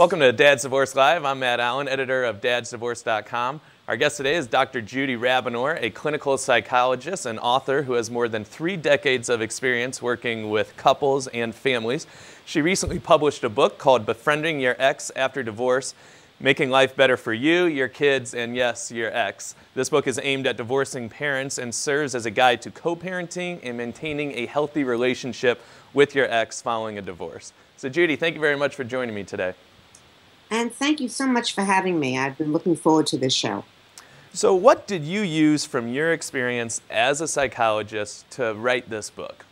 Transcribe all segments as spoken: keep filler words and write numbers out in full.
Welcome to Dad's Divorce Live. I'm Matt Allen, editor of Dad's Divorce dot com. Our guest today is Doctor Judy Rabinor, a clinical psychologist and author who has more than three decades of experience working with couples and families. She recently published a book called Befriending Your Ex After Divorce, Making Life Better for You, Your Kids, and Yes, Your Ex. This book is aimed at divorcing parents and serves as a guide to co-parenting and maintaining a healthy relationship with your ex following a divorce. So Judy, thank you very much for joining me today. And thank you so much for having me. I've been looking forward to this show. So what did you use from your experience as a psychologist to write this book?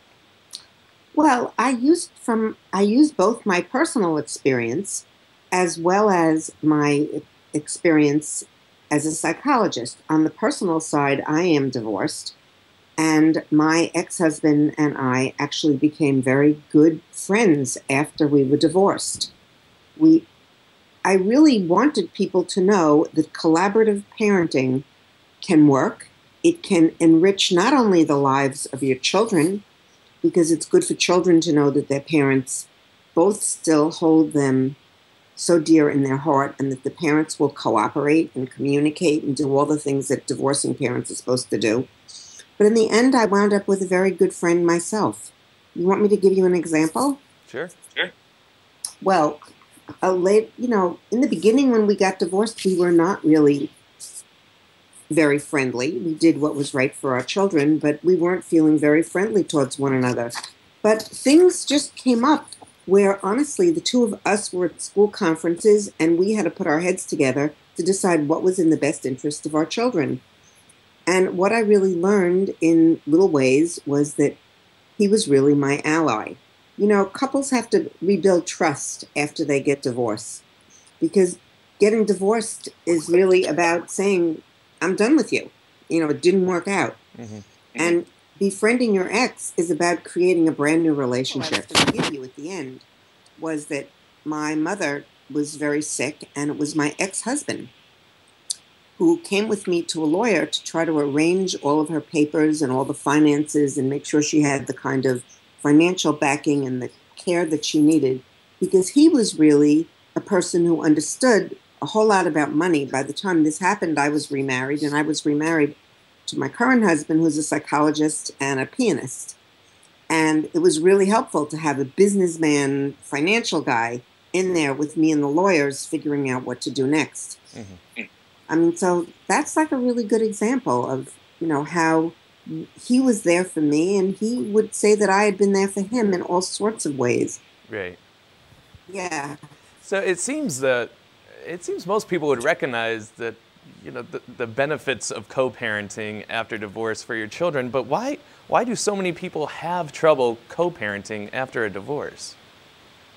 Well, I used from I used both my personal experience as well as my experience as a psychologist. On the personal side, I am divorced, and my ex-husband and I actually became very good friends after we were divorced. We I really wanted people to know that collaborative parenting can work. It can enrich not only the lives of your children, because it's good for children to know that their parents both still hold them so dear in their heart, and that the parents will cooperate and communicate and do all the things that divorcing parents are supposed to do. But in the end, I wound up with a very good friend myself. You want me to give you an example? Sure, sure. Well, A late, you know, in the beginning when we got divorced, we were not really very friendly. We did what was right for our children, but we weren't feeling very friendly towards one another. But things just came up where, honestly, the two of us were at school conferences, and we had to put our heads together to decide what was in the best interest of our children. And what I really learned in little ways was that he was really my ally. You know, couples have to rebuild trust after they get divorced, because getting divorced is really about saying, I'm done with you. You know, it didn't work out. Mm-hmm. And befriending your ex is about creating a brand new relationship. What I have to give you at the end was that my mother was very sick, and it was my ex-husband who came with me to a lawyer to try to arrange all of her papers and all the finances and make sure she had the kind of financial backing and the care that she needed, because he was really a person who understood a whole lot about money. By the time this happened, I was remarried, and I was remarried to my current husband, who's a psychologist and a pianist. And it was really helpful to have a businessman, financial guy in there with me and the lawyers figuring out what to do next. Mm-hmm. I mean, so that's like a really good example of, you know, how he was there for me, and he would say that I had been there for him in all sorts of ways. Right. Yeah. So it seems that it seems most people would recognize that, you know, the, the benefits of co-parenting after divorce for your children. But why why do so many people have trouble co-parenting after a divorce?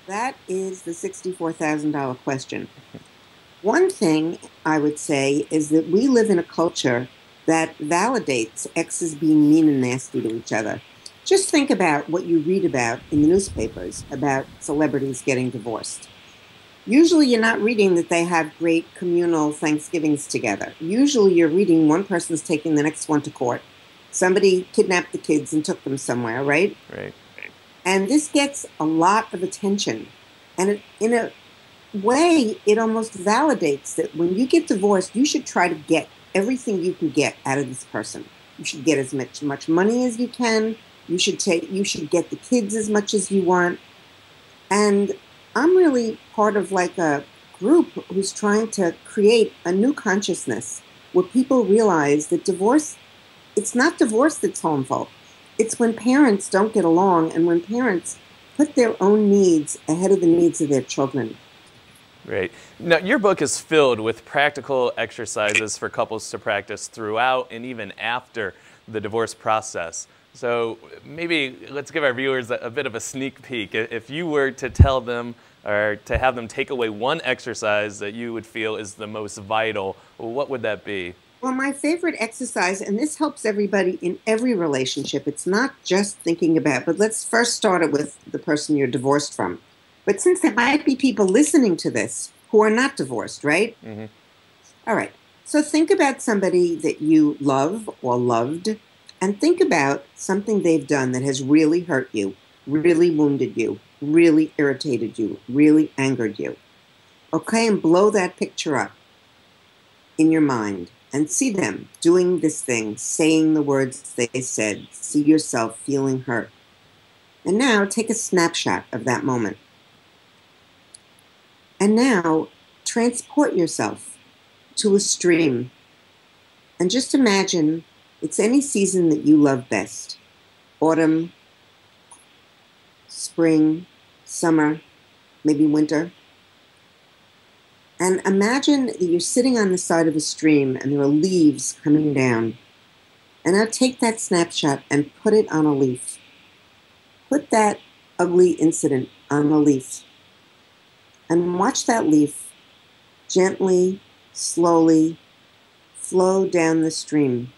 That is the sixty-four thousand dollar question. One thing I would say is that we live in a culture that validates exes being mean and nasty to each other. Just think about what you read about in the newspapers about celebrities getting divorced. Usually you're not reading that they have great communal Thanksgivings together. Usually you're reading one person's taking the next one to court. Somebody kidnapped the kids and took them somewhere, right? Right. And this gets a lot of attention. And it, in a way, it almost validates that when you get divorced, you should try to get everything you can get out of this person. You should get as much much money as you can. You should take. You should get the kids as much as you want. And I'm really part of like a group who's trying to create a new consciousness where people realize that divorce, it's not divorce that's harmful. It's when parents don't get along and when parents put their own needs ahead of the needs of their children. Right. Now, your book is filled with practical exercises for couples to practice throughout and even after the divorce process. So maybe let's give our viewers a, a bit of a sneak peek. If you were to tell them or to have them take away one exercise that you would feel is the most vital, what would that be? Well, my favorite exercise, and this helps everybody in every relationship, it's not just thinking about, but let's first start it with the person you're divorced from. But since there might be people listening to this who are not divorced, right? Mm-hmm. All right. So think about somebody that you love or loved, and think about something they've done that has really hurt you, really wounded you, really irritated you, really angered you. Okay, and blow that picture up in your mind and see them doing this thing, saying the words they said, see yourself feeling hurt. And now take a snapshot of that moment. And now transport yourself to a stream and just imagine it's any season that you love best. Autumn, spring, summer, maybe winter. And imagine that you're sitting on the side of a stream and there are leaves coming down. And now take that snapshot and put it on a leaf. Put that ugly incident on a leaf. And watch that leaf gently, slowly flow down the stream.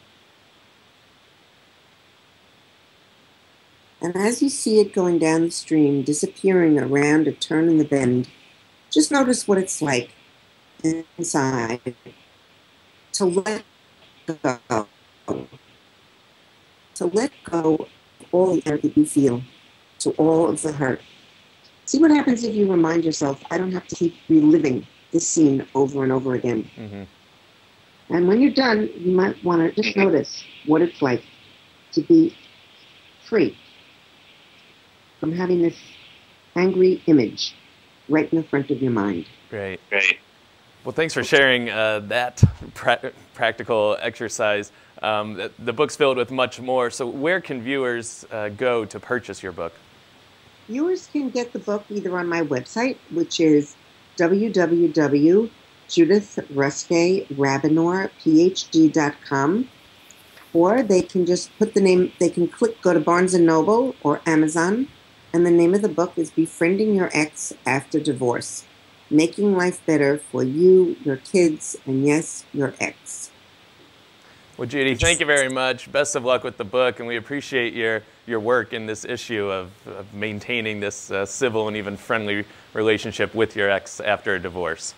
And as you see it going down the stream, disappearing around a turn in the bend, just notice what it's like inside to let go. To let go of all the air that you feel, to all of the hurt. See what happens if you remind yourself, I don't have to keep reliving this scene over and over again. Mm-hmm. And when you're done, you might want to just notice what it's like to be free from having this angry image right in the front of your mind. Great. Great. Well, thanks for sharing uh, that pra practical exercise. Um, the, the book's filled with much more. So where can viewers uh, go to purchase your book? Viewers can get the book either on my website, which is w w w dot judith ruske dash rabinorphd dot com, or they can just put the name, they can click, go to Barnes and Noble or Amazon, and the name of the book is Befriending Your Ex After Divorce, Making Life Better for You, Your Kids, and yes, your ex. Well, Judy, thank you very much. Best of luck with the book, and we appreciate your, your work in this issue of, of maintaining this uh, civil and even friendly relationship with your ex after a divorce.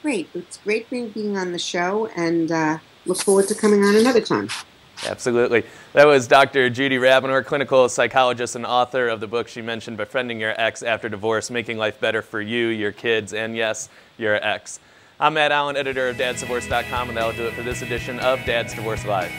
Great. It's great being on the show, and uh, look forward to coming on another time. Absolutely. That was Doctor Judy Rabinor, clinical psychologist and author of the book she mentioned, Befriending Your Ex After Divorce, Making Life Better for You, Your Kids, and yes, your ex. I'm Matt Allen, editor of Dads Divorce dot com, and that'll do it for this edition of Dad's Divorce Live.